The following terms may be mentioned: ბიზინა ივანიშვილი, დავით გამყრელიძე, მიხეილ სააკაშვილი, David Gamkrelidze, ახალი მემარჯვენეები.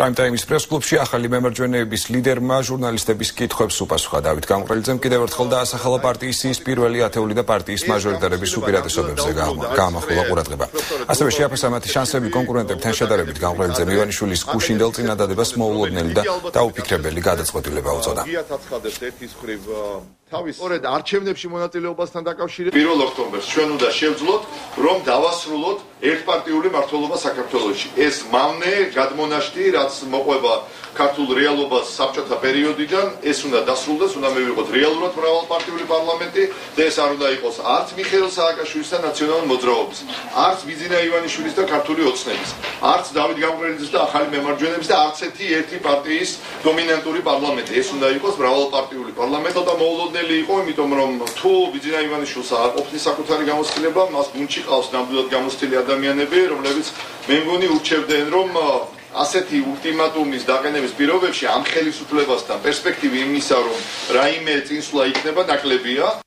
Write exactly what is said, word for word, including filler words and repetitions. Primetime Press Club ახალი მემარჯვენეების ლიდერმა ჟურნალისტების კითხვებს უპასუხა. David Gamkrelidze კიდევ ერთხელ დაასახელა პარტიის ის პირველი ათეული და პარტიის მაჟორიტარების უპირატესობებზე გამოახულა ყურადღება. ასევე შეაფასა მათი შანსები კონკურენტებთან შედარებით. Gamkrelidzem ივანიშვილის გუშინდელ წინადადებას მოულოდნელი და დაუფიქრებელი გადაწყვეტილება უწოდა. ორედ არჩევნებში მონაწილეობასთან დაკავშირებით პირველ ოქტომბერს ჩვენ უნდა შევძლოთ რომ დავასრულოთ ერთპარტიული მართლობა საქართველოში. ეს მავნე გადმონაშთი რაც მოყვება ქართულ რეალობას საბჭოთა პერიოდიდან ეს უნდა დასრულდეს, უნდა მივიღოთ რეალურად მრავალპარტიული პარლამენტი და ეს არ უნდა იყოს არც მიხეილ სააკაშვილის და ნაციონალურ მოძრაობის, არც ბიზინა ივანიშვილის და ქართული ოცნების, არც დავით გამყრელიძის და ახალი მემარჯვენეების და არც ერთი პარტიის დომინანტური პარლამენტი. ეს უნდა იყოს მრავალპარტიული პარლამენტი და მოულოდნელი იყო, იმიტომ რომ თუ ბიზინა ივანიშვილს არ ყოფნის საკუთარი გამოცდილება, მას გუნდში ყავს ნამდვილად გამოცდილი ადამიანები, რომლებიც მე მგონი ურჩევდნენ რომ ასეთი ულტიმატუმის დაყენების პირობებში ამ ხელისუფლებასთან პერსპექტივი იმისა რომ რაიმე წინსვლა იქნება ნაკლებია.